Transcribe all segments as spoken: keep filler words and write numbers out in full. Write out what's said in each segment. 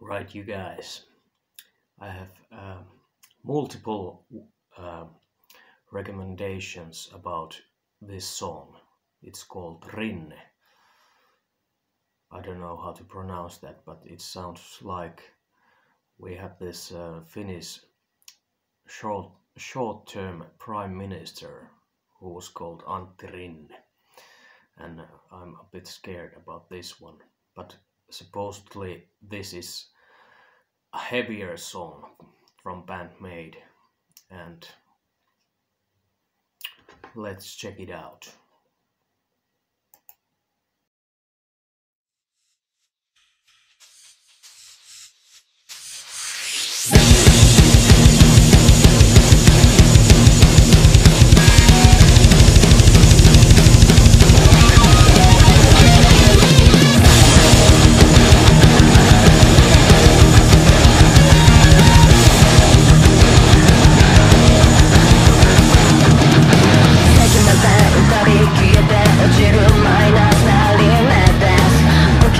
Right, you guys, I have uh, multiple uh, recommendations about this song. It's called Rinne. I don't know how to pronounce that, but it sounds like we have this uh, Finnish short, short-term prime minister who was called Antti Rinne. And uh, I'm a bit scared about this one, but supposedly this is a heavier song from Band Maid, and let's check it out.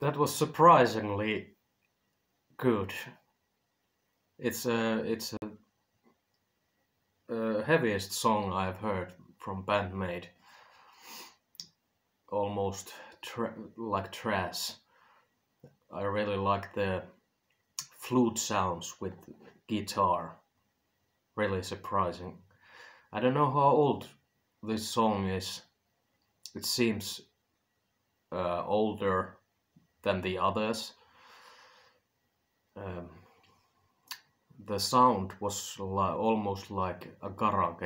That was surprisingly good. It's a it's a, a heaviest song I've heard from Band Maid. Almost tra like trash. I really like the flute sounds with guitar. Really surprising. I don't know how old this song is. It seems uh, older than the others. Um, the sound was li almost like a garage,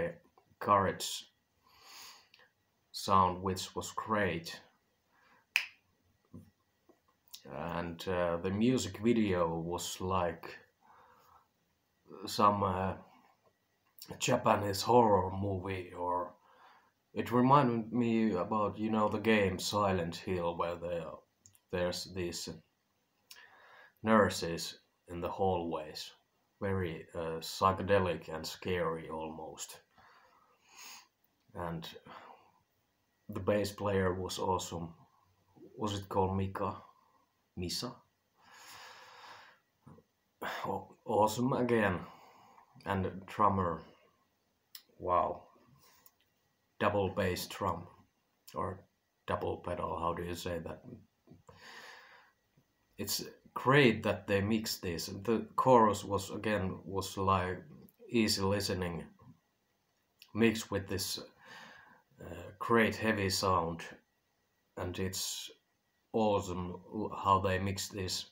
garage sound, which was great. And uh, the music video was like some uh, Japanese horror movie, or it reminded me about, you know, the game Silent Hill, where there there's these nurses in the hallways, very uh, psychedelic and scary almost. And the bass player was awesome. Was it called Mika? Misa? Oh, awesome again. And drummer, wow, double bass drum, or double pedal, how do you say that? It's great that they mixed this. The chorus was again was like easy listening, mixed with this uh, great heavy sound, and it's awesome how they mix these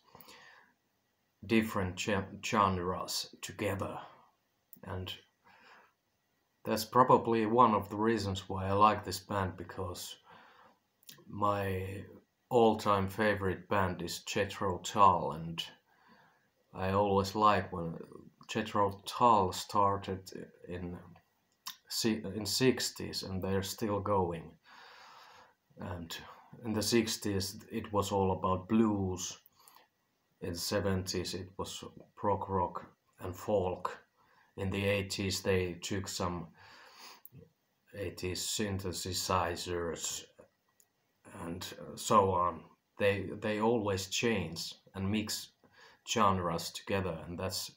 different genres together. And that's probably one of the reasons why I like this band, because my all-time favorite band is Jethro Tull, and I always like when Jethro Tull started in in sixties, and they're still going. And in the sixties it was all about blues, in the seventies it was prog rock and folk. In the eighties they took some eighties synthesizers and so on. They they always change and mix genres together, and that's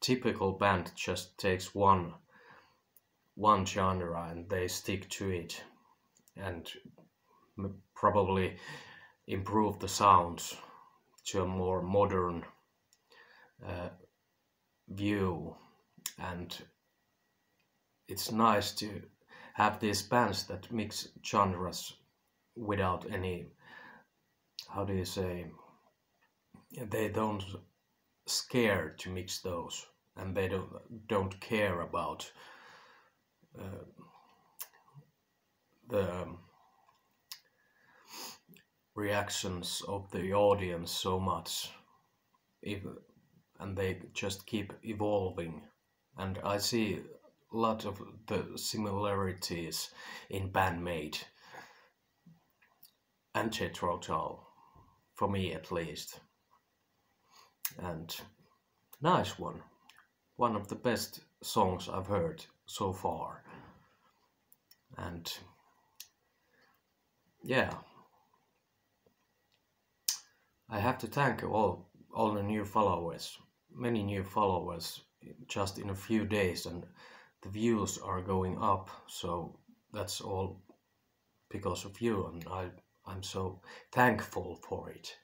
typical band, just takes one one genre and they stick to it and probably improve the sounds to a more modern uh, view. And it's nice to have these bands that mix genres without any, how do you say, they don't scare to mix those, and they don't don't care about uh, the reactions of the audience so much, if and they just keep evolving. And I see a lot of the similarities in Band Maid and Jethro Tull, for me at least. And nice one, one of the best songs I've heard so far. And yeah, I have to thank all all the new followers. Many new followers just in a few days, and the views are going up, so that's all because of you, and I, I'm so thankful for it.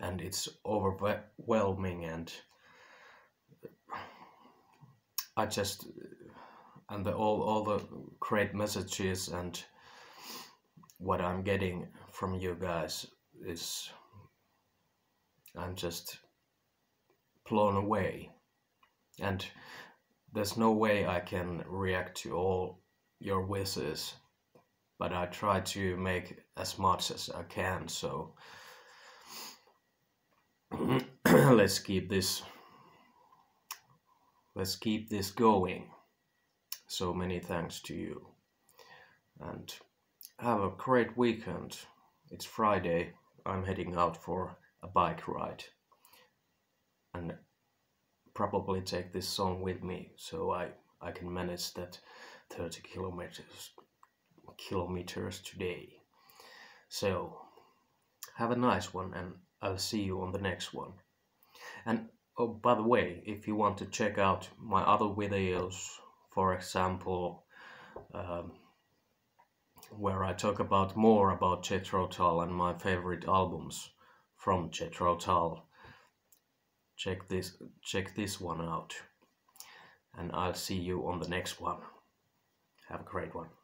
And it's overwhelming, and I just and the, all, all the great messages and what I'm getting from you guys is, I'm just blown away, and there's no way I can react to all your wishes, but I try to make as much as I can, so let's keep this let's keep this going. So many thanks to you, and have a great weekend. It's Friday, I'm heading out for a bike ride, and probably take this song with me, so I I can manage that thirty kilometers today. So have a nice one, and I'll see you on the next one. And oh, by the way, if you want to check out my other videos, for example, um, where I talk about more about Jethro Tull and my favorite albums from Jethro Tull, check this check this one out, and I'll see you on the next one. Have a great one.